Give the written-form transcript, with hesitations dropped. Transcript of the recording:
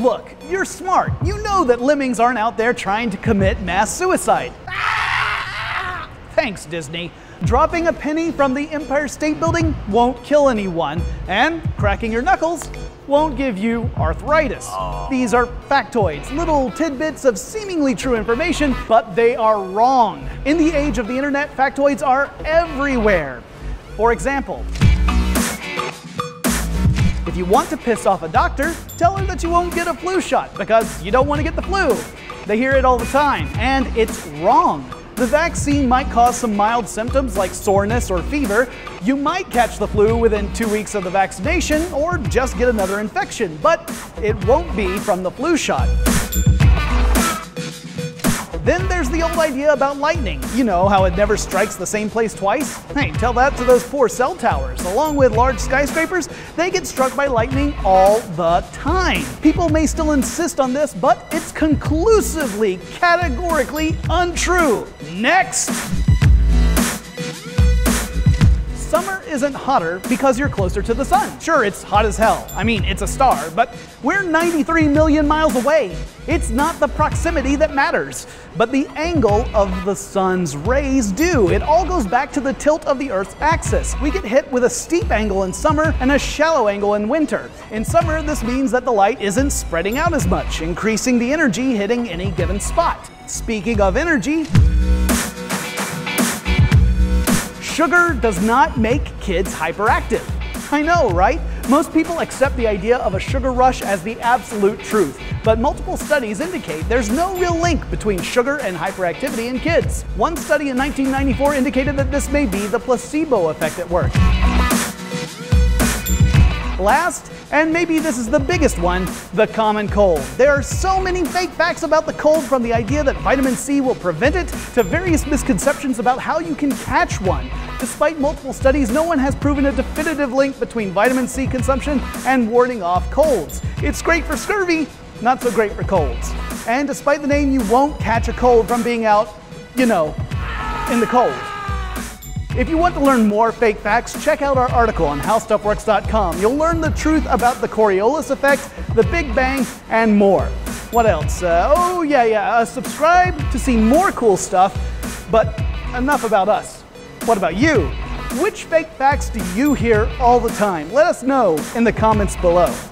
Look, you're smart. You know that lemmings aren't out there trying to commit mass suicide. Ah! Thanks, Disney. Dropping a penny from the Empire State Building won't kill anyone, and cracking your knuckles won't give you arthritis. These are factoids, little tidbits of seemingly true information, but they are wrong. In the age of the internet, factoids are everywhere. For example, if you want to piss off a doctor, tell her that you won't get a flu shot because you don't want to get the flu. They hear it all the time, and it's wrong. The vaccine might cause some mild symptoms like soreness or fever. You might catch the flu within 2 weeks of the vaccination or just get another infection, but it won't be from the flu shot. Then there's the old idea about lightning. You know how it never strikes the same place twice? Hey, tell that to those poor cell towers. Along with large skyscrapers, they get struck by lightning all the time. People may still insist on this, but it's conclusively, categorically untrue. Next! Summer isn't hotter because you're closer to the sun. Sure, it's hot as hell. I mean, it's a star, but we're 93 million miles away. It's not the proximity that matters, but the angle of the sun's rays do. It all goes back to the tilt of the Earth's axis. We get hit with a steep angle in summer and a shallow angle in winter. In summer, this means that the light isn't spreading out as much, increasing the energy hitting any given spot. Speaking of energy, sugar does not make kids hyperactive. I know, right? Most people accept the idea of a sugar rush as the absolute truth, but multiple studies indicate there's no real link between sugar and hyperactivity in kids. One study in 1994 indicated that this may be the placebo effect at work. Last, and maybe this is the biggest one, the common cold. There are so many fake facts about the cold, from the idea that vitamin C will prevent it to various misconceptions about how you can catch one. Despite multiple studies, no one has proven a definitive link between vitamin C consumption and warding off colds. It's great for scurvy, not so great for colds. And despite the name, you won't catch a cold from being out, you know, in the cold. If you want to learn more fake facts, check out our article on HowStuffWorks.com. You'll learn the truth about the Coriolis effect, the Big Bang, and more. What else? Subscribe to see more cool stuff. But enough about us. What about you? Which fake facts do you hear all the time? Let us know in the comments below.